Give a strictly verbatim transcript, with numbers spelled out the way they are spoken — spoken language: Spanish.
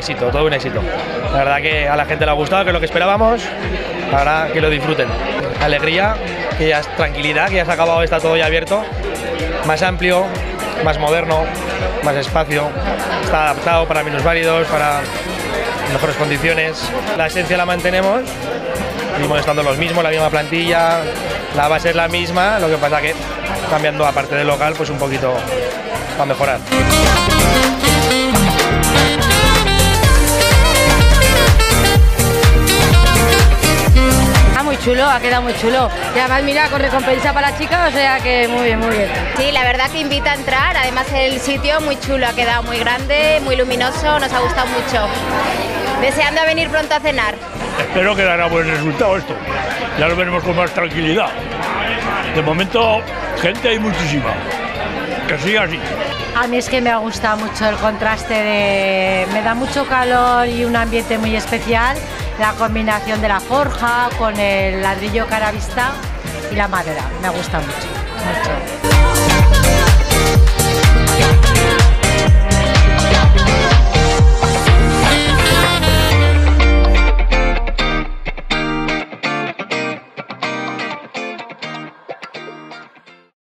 éxito, todo un éxito. La verdad que a la gente le ha gustado, que es lo que esperábamos, la verdad que lo disfruten. Alegría, que ya es tranquilidad, que ya se ha acabado, está todo ya abierto, más amplio, más moderno, más espacio, está adaptado para minusválidos, para mejores condiciones. La esencia la mantenemos, seguimos estando los mismos, la misma plantilla, la base es la misma, lo que pasa que cambiando aparte del local, pues un poquito para mejorar. Chulo, ha quedado muy chulo. Y además, mira, con recompensa para la chica, o sea que muy bien, muy bien. Sí, la verdad que invita a entrar, además el sitio muy chulo, ha quedado muy grande, muy luminoso, nos ha gustado mucho. Deseando venir pronto a cenar. Espero que dará buen resultado esto, ya lo veremos con más tranquilidad. De momento, gente hay muchísima, que siga así. A mí es que me ha gustado mucho el contraste de... me da mucho calor y un ambiente muy especial. La combinación de la forja con el ladrillo caravista y la madera, me gusta mucho, mucho.